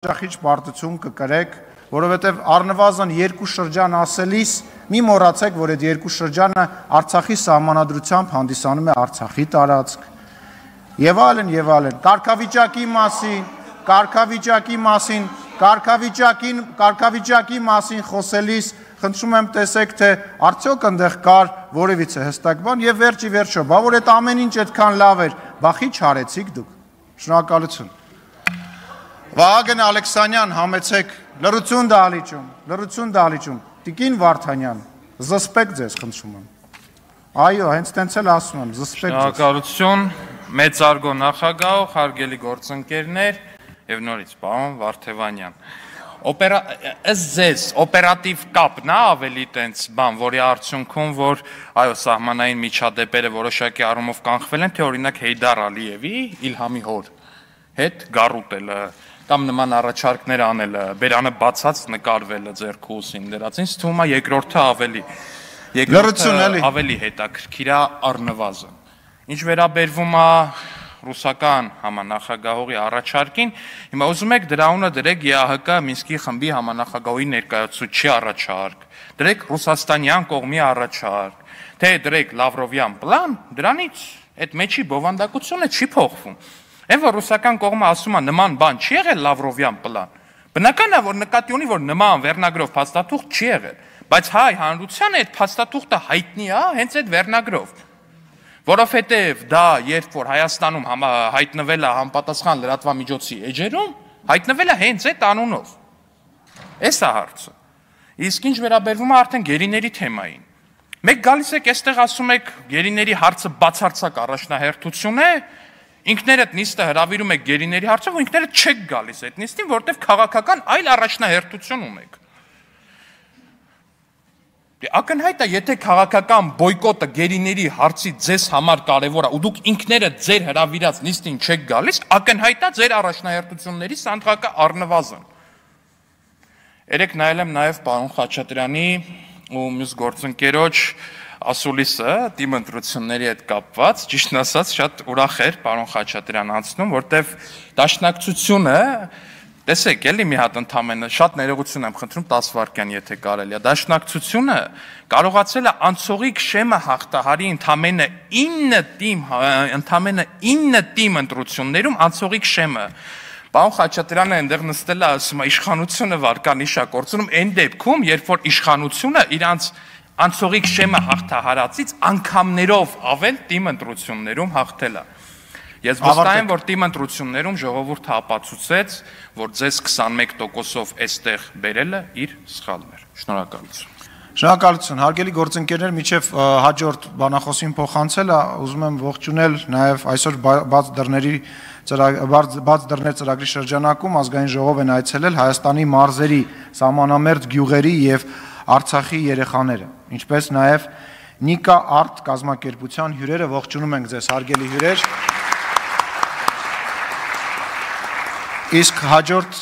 Շախիչ պարտություն կկրեք, որովհետև առնվազն երկու շրջան ասելիս մի մոռացեք, որ այդ երկու շրջանը Արցախի սահմանադրությամբ հանդիսանում է Արցախի տարածք եւ այլն կարգավիճակի մասին խոսելիս խնդրում եմ տեսեք, թե արդյոք այնտեղ կար որևիցե հստակ բան եւ վերջի վերջո, բա որ այդ ամեն ինչ այդքան լավ էր, բա քիչ արեցիք դուք։ Շնորհակալություն։ Վահագն Ալեքսանյան, համեցեք, լրություն դալիճում, Տիկին Վարդանյան, զսպեք ձեզ, խնդրում եմ, այո, հենց տենց էլ ասում եմ, զսպեք ձեզ։ Շնորհակալություն, մեծարգո նախագահ, հարգելի գործընկերներ և նորից պարոն Վարդանյան, ըստ ձեզ օպերատիվ կապն է ավելի տենց բան, որի արդյունքում, որ այո սահմանային միջադեպերը որոշակի առումով կանխվել են, թե օրինակ Հեյդար Ալիևի, Իլհամի հոր հետ գառուտելը կամ նման առաջարկներ անելը, բերանը բացած նկարվելը ձեռք ուսին դրած, ինձ թվում է երկրորդը ավելի հետաքրքիր է առնվազն։ Ինչ վերաբերվում է ռուսական համանախագահողի առաջարկին, հիմա ուզում եք դրա անունը դրեք ԵԱՀԿ Մինսկի խմբի համանախագահողի ներկայացուցիչի առաջարկ, դրեք ռուսաստանյան կողմի առաջարկ, թե դրեք Լավրովյան պլան, դրանից այդ մեջի բովանդակությունը չի փոխվում։ Այն որ ռուսական կողմը ասում է նման բան չի եղել Լավրովյան պլան, բնական է որ նկատի ունի որ նման վերնագրով փաստաթուղթ չի եղել, բայց հայ հանրությանը այդ փաստաթուղթը հայտնի է հենց այդ վերնագրով, որովհետև դա երբ որ Հայաստանում հայտնվել է համապատասխան լրատվամիջոցի էջերում, հայտնվել է հենց այդ անունով։ Էս է հարցը։ Իսկ ինչ վերաբերվում է արդեն գերիների թեմային, մեկ գալիս եք այստեղ ասում եք գերիների հարցը բացարձակ առաջնահերթություն է, ինքներդ նիստը հրավիրում եք գերիների հարցով ու ինքներդ չեք գալիս այդ նիստին, որտեվ քաղաքական այլ առաջնահերթություն ունեք։ Ակնհայտ է, եթե քաղաքական բոյկոտը գերիների հարցի ձեզ համար կարևոր է, ու դուք ինքներդ ձեր հրավիրած նիստին չեք գալիս, ակնհայտ է ձեր առաջնահերթությունների սանդղակը առնվազն։ Երեկ նայել եմ նաև պարոն Խաչատրյանի ու մյուս գործընկերոջ ասուլիսը դիմ ընտրությունների հետ կապված, ճիշտն ասած շատ ուրախ էր պարոն Խաչատրյան անցնում, որտեվ դաշնակցությունը, տեսեք էլի մի հատ ընդամենը, շատ ներողություն եմ խնդրում 10 վայրկյան, եթե կարելի է, դաշնակցությունը կարողացել է անցողիկ շեմը հաղթահարի ընդամենը 9 ընտրություններում անցողիկ շեմը։ Պարոն Խաչատրյանը այնտեղ նստել է ասում է իշխանությունը վարկանիշ է կորցնում այն դեպքում, երբ որ իշխանությունը իրանց անցողիկ շեմը հաղթահարածից անգամներով ավել թիմ ընտրություններում հաղթելա։ Ես վստահ եմ, որ թիմ ընտրություններում ժողովուրդը ապացուցեց, որ ձեզ 21%-ով այստեղ բերելը իր սխալն էր։ Շնորհակալություն։ Շնորհակալություն, հարգելի գործընկերներ, մինչև հաջորդ բանախոսին փոխանցելը, ուզում եմ ողջունել նաև այսօր բաց դռներ ծրագրի շրջանակում ազգային ժողով են այցելել Հայաստանի մարզերի, սահմանամերձ գյուղերի և Արցախի երեխաները, ինչպես նաև Նիկա արտ կազմակերպության հյուրերը, ողջունում ենք ձեզ, հարգելի հյուրեր, իսկ հաջորդ